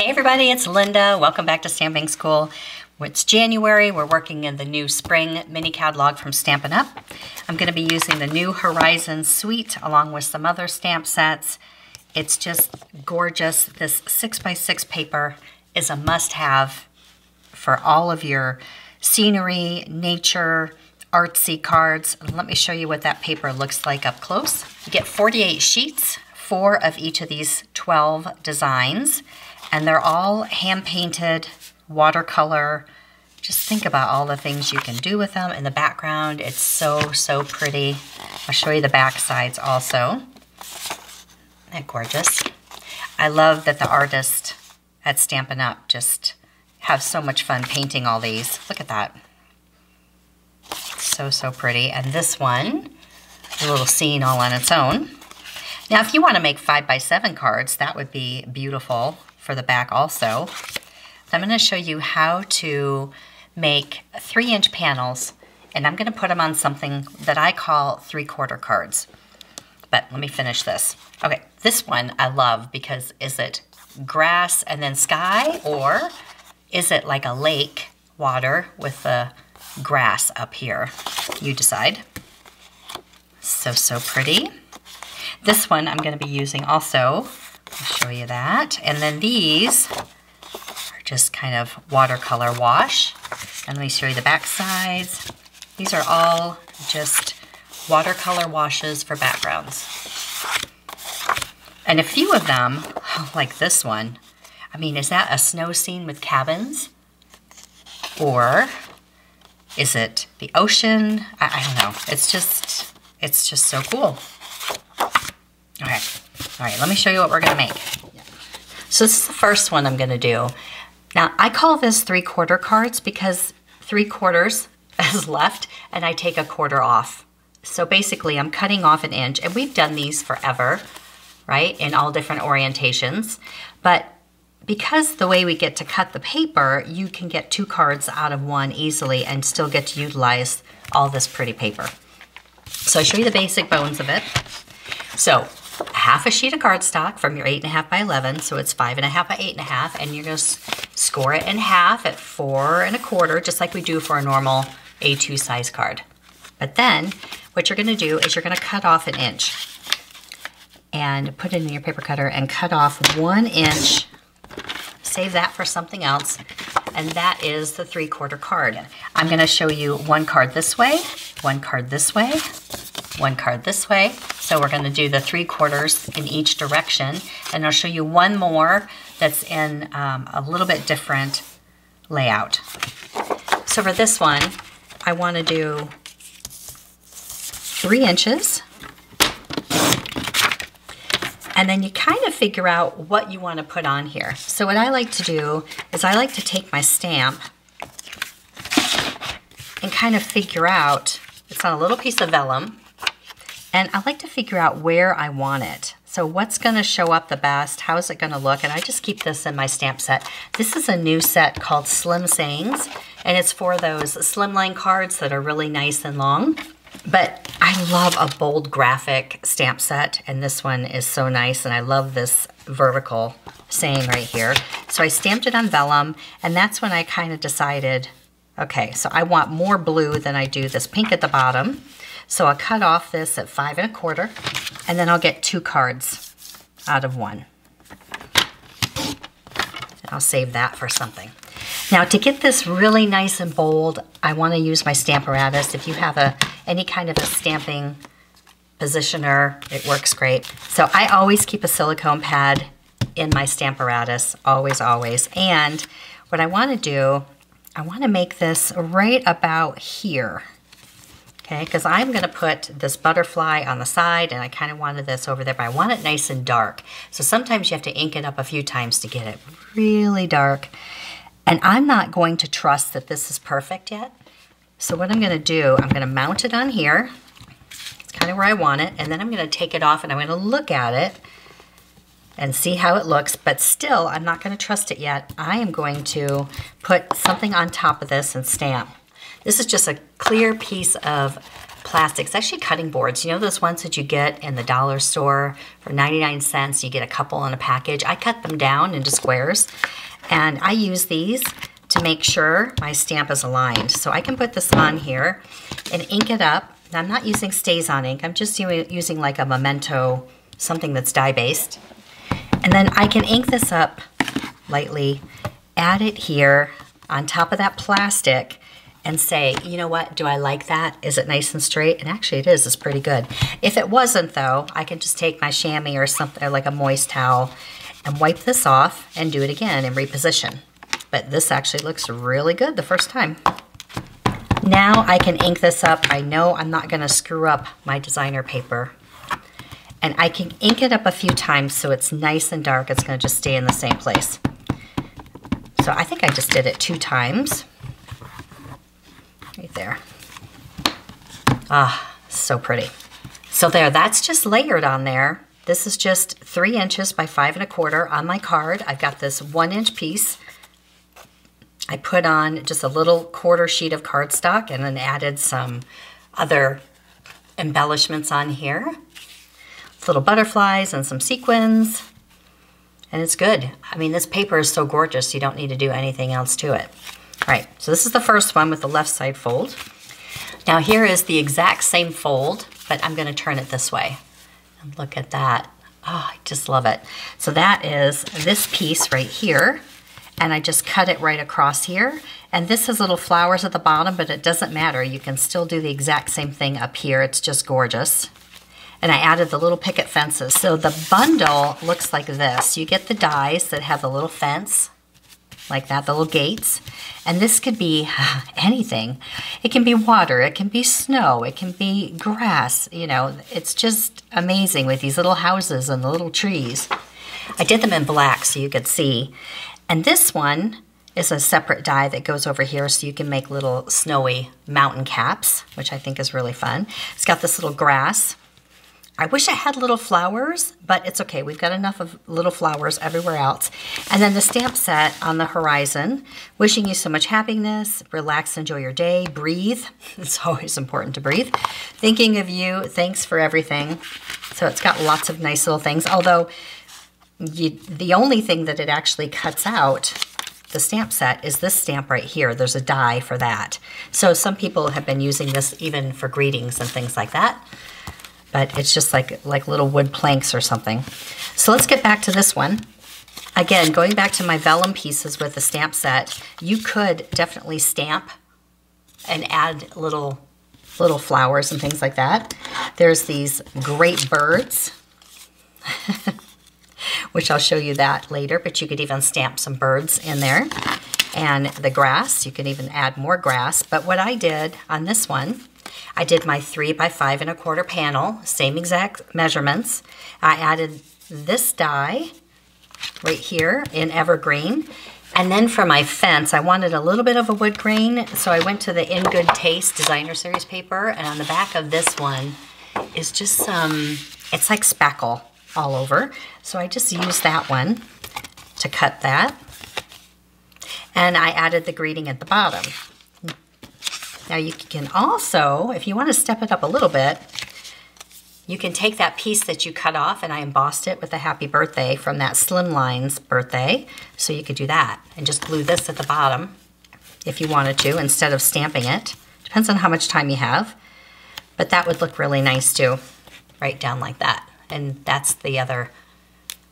Hey everybody, it's Linda. Welcome back to Stamping School. It's January. We're working in the new spring mini catalog from Stampin' Up. I'm going to be using the new Horizon Suite along with some other stamp sets. It's just gorgeous. This 6x6 paper is a must-have for all of your scenery, nature, artsy cards. Let me show you what that paper looks like up close. You get 48 sheets, 4 of each of these 12 designs. And they're all hand-painted, watercolor. Just think about all the things you can do with them. In the background, it's so, so pretty. I'll show you the back sides also. Isn't that gorgeous? I love that the artists at Stampin' Up! Just have so much fun painting all these. Look at that. It's so, so pretty. And this one, a little scene all on its own. Now, if you want to make 5x7 cards, that would be beautiful for the back also. I'm going to show you how to make 3-inch panels, and I'm going to put them on something that I call 3/4 cards. But let me finish this. Okay, this one I love because is it grass and then sky, or is it like a lake water with the grass up here? You decide. So, so pretty. This one I'm going to be using also. I'll show you that. And then these are just kind of watercolor wash. And let me show you the back sides. These are all just watercolor washes for backgrounds. And a few of them, like this one, I mean, is that a snow scene with cabins? Or is it the ocean? I don't know. It's just so cool. Okay. All right, let me show you what we're going to make. So this is the first one I'm going to do. Now, I call this 3/4 cards because 3/4 is left, and I take a quarter off. So basically, I'm cutting off an inch, and we've done these forever, right, in all different orientations. But because the way we get to cut the paper, you can get 2 cards out of one easily and still get to utilize all this pretty paper. So I'll show you the basic bones of it. So half a sheet of cardstock from your 8.5 by 11, so it's 5.5 by 8.5, and you're gonna score it in half at 4.25, just like we do for a normal A2 size card. But then what you're gonna do is you're gonna cut off an inch and put it in your paper cutter and cut off 1 inch. Save that for something else, and that is the 3/4 card. I'm gonna show you one card this way, one card this way, one card this way. So we're going to do the 3/4 in each direction, and I'll show you one more that's in a little bit different layout. So for this one, I want to do 3 inches, and then you kind of figure out what you want to put on here. So what I like to do is I like to take my stamp and kind of figure out, it's on a little piece of vellum, and I like to figure out where I want it. So what's going to show up the best? How is it going to look? And I just keep this in my stamp set. This is a new set called Slim Sayings, and it's for those slimline cards that are really nice and long. But I love a bold graphic stamp set, and this one is so nice, and I love this vertical saying right here. So I stamped it on vellum, and that's when I kind of decided, okay, so I want more blue than I do this pink at the bottom. So I'll cut off this at 5.25, and then I'll get 2 cards out of one. I'll save that for something. Now, to get this really nice and bold, I want to use my Stamparatus. If you have any kind of a stamping positioner, it works great. So I always keep a silicone pad in my Stamparatus, always, always. And what I want to do, I want to make this right about here. Okay, because I'm going to put this butterfly on the side, and I kind of wanted this over there, but I want it nice and dark. So sometimes you have to ink it up a few times to get it really dark. And I'm not going to trust that this is perfect yet. So what I'm going to do, I'm going to mount it on here. It's kind of where I want it. And then I'm going to take it off, and I'm going to look at it and see how it looks. But still, I'm not going to trust it yet. I am going to put something on top of this and stamp. This is just a clear piece of plastics, actually cutting boards. You know those ones that you get in the dollar store for 99 cents? You get a couple in a package. I cut them down into squares, and I use these to make sure my stamp is aligned. So I can put this on here and ink it up. Now, I'm not using Stazon ink. I'm just using like a Memento, something that's dye-based. And then I can ink this up lightly, add it here on top of that plastic, and say, you know what, do I like that? Is it nice and straight? And actually it is, it's pretty good. If it wasn't though, I can just take my chamois or something, or like a moist towel, and wipe this off and do it again and reposition. But this actually looks really good the first time. Now I can ink this up. I know I'm not gonna screw up my designer paper. And I can ink it up a few times so it's nice and dark. It's gonna just stay in the same place. So I think I just did it 2 times. Right there. Ah, so pretty. So there, that's just layered on there. This is just 3 inches by 5 1/4 on my card. I've got this 1-inch piece. I put on just a little quarter sheet of cardstock and then added some other embellishments on here. Little butterflies and some sequins, and it's good. I mean, this paper is so gorgeous, you don't need to do anything else to it. All right, so this is the first one with the left side fold. Now here is the exact same fold, but I'm gonna turn it this way. And look at that, oh, I just love it. So that is this piece right here, and I just cut it right across here. And this has little flowers at the bottom, but it doesn't matter. You can still do the exact same thing up here. It's just gorgeous. And I added the little picket fences. So the bundle looks like this. You get the dies that have the little fence, like that, the little gates. And this could be anything. It can be water, it can be snow, it can be grass. You know, it's just amazing with these little houses and the little trees. I did them in black so you could see. And this one is a separate die that goes over here so you can make little snowy mountain caps, which I think is really fun. It's got this little grass. I wish I had little flowers, but it's okay. We've got enough of little flowers everywhere else. And then the stamp set On The Horizon, wishing you so much happiness, relax, enjoy your day, breathe. It's always important to breathe. Thinking of you, thanks for everything. So it's got lots of nice little things, although the only thing that it actually cuts out, the stamp set, is this stamp right here. There's a die for that. So some people have been using this even for greetings and things like that. But it's just like little wood planks or something. So let's get back to this one. Again, going back to my vellum pieces with the stamp set, you could definitely stamp and add little flowers and things like that. There's these great birds, which I'll show you that later, but you could even stamp some birds in there. And the grass, you could even add more grass. But what I did on this one, I did my 3 by 5 1/4 panel, same exact measurements. I added this die right here in evergreen. And then for my fence, I wanted a little bit of a wood grain, so I went to the In Good Taste Designer Series paper, and on the back of this one is just some, it's like spackle all over. So I just used that one to cut that. And I added the greeting at the bottom. Now you can also, if you want to step it up a little bit, you can take that piece that you cut off, and I embossed it with a happy birthday from that Slimline's birthday. So you could do that and just glue this at the bottom if you wanted to instead of stamping it. Depends on how much time you have, but that would look really nice too, right down like that. And that's the other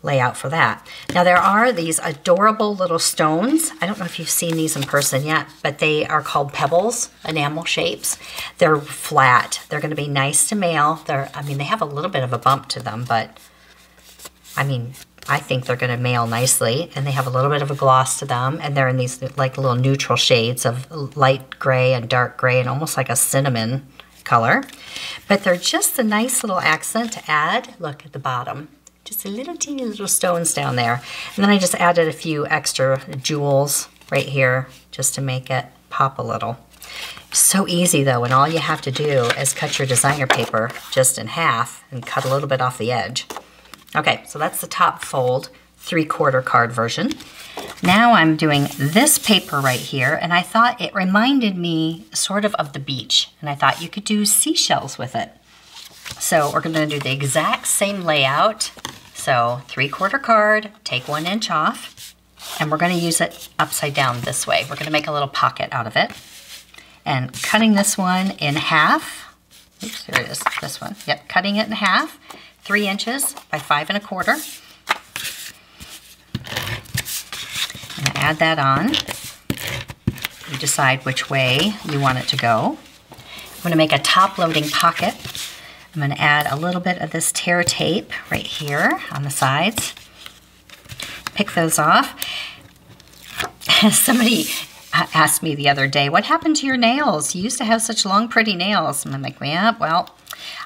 layout for that. Now there are these adorable little stones. I don't know if you've seen these in person yet, but they are called pebbles enamel shapes. They're flat. They're going to be nice to mail. I mean, they have a little bit of a bump to them, but I mean, I think they're going to mail nicely, and they have a little bit of a gloss to them, and they're in these like little neutral shades of light gray and dark gray and almost like a cinnamon color. But they're just a nice little accent to add. Look at the bottom. Just a little teeny little stones down there. And then I just added a few extra jewels right here just to make it pop a little. So easy though, and all you have to do is cut your designer paper just in half and cut a little bit off the edge. Okay, so that's the top fold. 3/4 card version. Now I'm doing this paper right here, and I thought it reminded me sort of the beach, and I thought you could do seashells with it. So we're gonna do the exact same layout. So 3/4 card, take 1 inch off, and we're gonna use it upside down this way. We're gonna make a little pocket out of it. And cutting this one in half, oops, there it is, this one. Yep, cutting it in half, 3 inches by 5 1/4. And add that on. You decide which way you want it to go. I'm gonna make a top-loading pocket. I'm gonna add a little bit of this tear tape right here on the sides. Pick those off. Somebody asked me the other day, what happened to your nails? You used to have such long, pretty nails. And I'm like, yeah, well,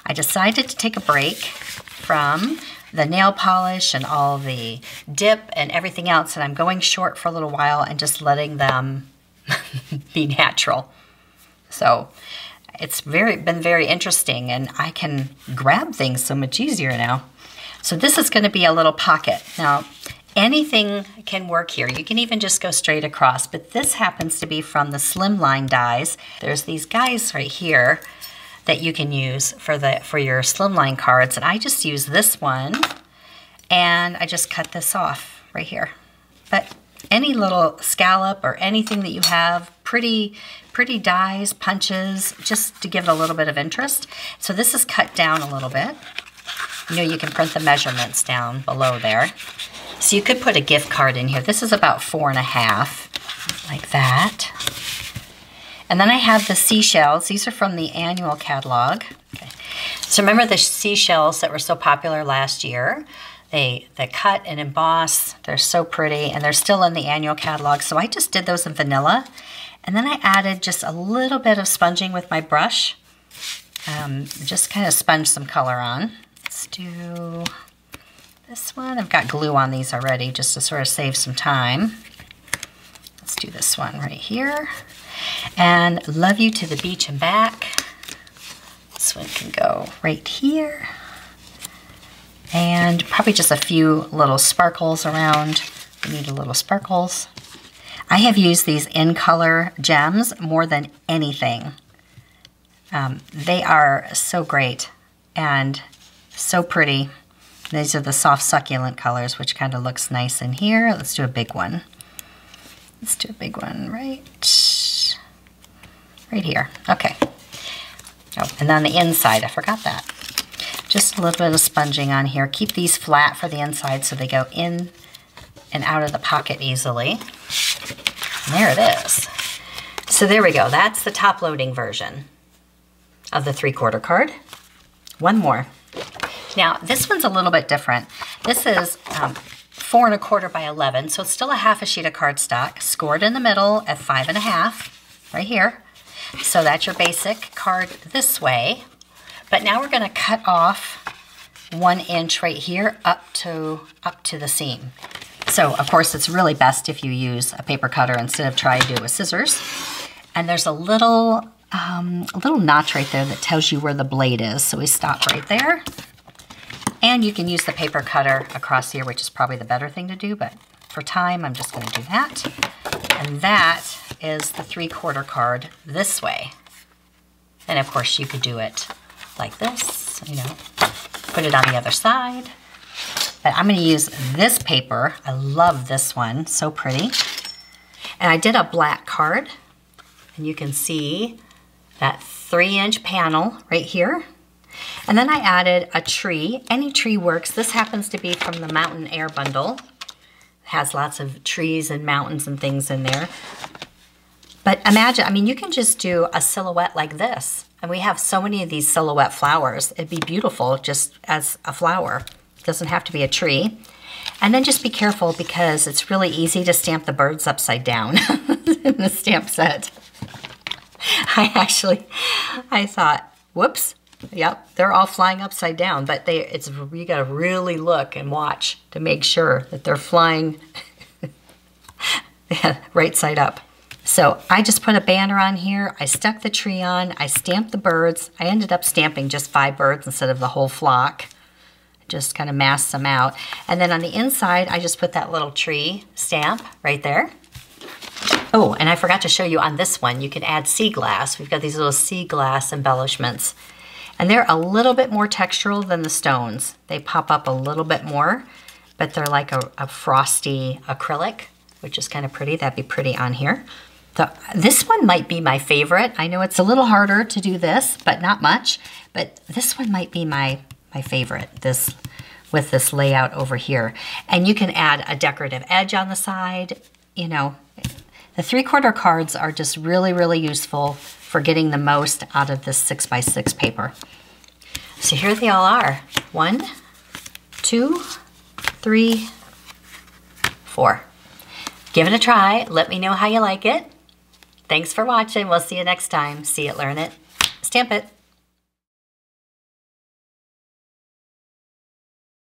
I decided to take a break from the nail polish and all the dip and everything else, and I'm going short for a little while and just letting them be natural. So it's been very interesting, and I can grab things so much easier now. So this is gonna be a little pocket. Now, anything can work here. You can even just go straight across, but this happens to be from the slimline dies. There's these guys right here that you can use for your slimline cards, and I just use this one, and I just cut this off right here. But any little scallop or anything that you have, pretty dies, punches, just to give it a little bit of interest. So this is cut down a little bit. You know, you can print the measurements down below there. So you could put a gift card in here. This is about 4 1/2, like that. And then I have the seashells. These are from the annual catalog. Okay. So remember the seashells that were so popular last year? They cut and emboss. They're so pretty, and they're still in the annual catalog. So I just did those in vanilla. And then I added just a little bit of sponging with my brush. Just kind of sponge some color on. Let's do this one. I've got glue on these already just to sort of save some time. Let's do this one right here. And love you to the beach and back. This one can go right here. And probably just a few little sparkles around. We need a little sparkles. I have used these in color gems more than anything. They are so great and so pretty. These are the soft succulent colors, which kind of looks nice in here. Let's do a big one. Let's do a big one right here. Okay. Oh, and on the inside, I forgot that. Just a little bit of sponging on here. Keep these flat for the inside so they go in and out of the pocket easily. And there it is. So there we go. That's the top loading version of the 3/4 card. One more. Now, this one's a little bit different. This is 4 1/4 by 11, so it's still a 1/2 a sheet of cardstock, scored in the middle at 5 1/2, right here. So that's your basic card this way. But now we're gonna cut off 1 inch right here up to the seam. So of course it's really best if you use a paper cutter instead of trying to do it with scissors. And there's a little notch right there that tells you where the blade is. So we stop right there. And you can use the paper cutter across here, which is probably the better thing to do, but for time, I'm just gonna do that. And that is the 3/4 card this way. And of course you could do it like this, you know, put it on the other side. But I'm gonna use this paper. I love this one, so pretty. And I did a black card, and you can see that 3-inch panel right here. And then I added a tree. Any tree works. This happens to be from the Mountain Air Bundle. It has lots of trees and mountains and things in there. But imagine, I mean, you can just do a silhouette like this. And we have so many of these silhouette flowers. It'd be beautiful just as a flower. It doesn't have to be a tree. And then just be careful because it's really easy to stamp the birds upside down in the stamp set. I thought, whoops. Yep, they're all flying upside down, but you gotta really look and watch to make sure that they're flying right side up. So I just put a banner on here, I stuck the tree on, I stamped the birds. I ended up stamping just 5 birds instead of the whole flock. just kind of mask them out. And then on the inside, I just put that little tree stamp right there. Oh, and I forgot to show you on this one, you can add sea glass. We've got these little sea glass embellishments. And they're a little bit more textural than the stones. They pop up a little bit more, but they're like a frosty acrylic, which is kind of pretty. That'd be pretty on here. So this one might be my favorite. I know it's a little harder to do this, but not much. But this one might be my favorite, this with this layout over here. And you can add a decorative edge on the side. You know, the 3/4 cards are just really, really useful for getting the most out of this 6x6 paper. So here they all are. 1, 2, 3, 4. Give it a try. Let me know how you like it. Thanks for watching. We'll see you next time. See it, learn it, stamp it.